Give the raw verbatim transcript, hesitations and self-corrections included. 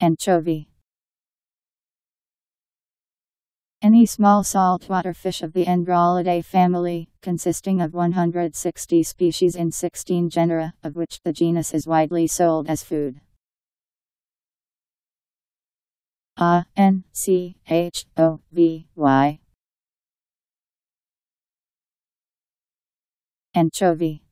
Anchovy. Any small saltwater fish of the Engraulidae family, consisting of one hundred sixty species in sixteen genera, of which the genus is widely sold as food. A N C H O V Y. Anchovy.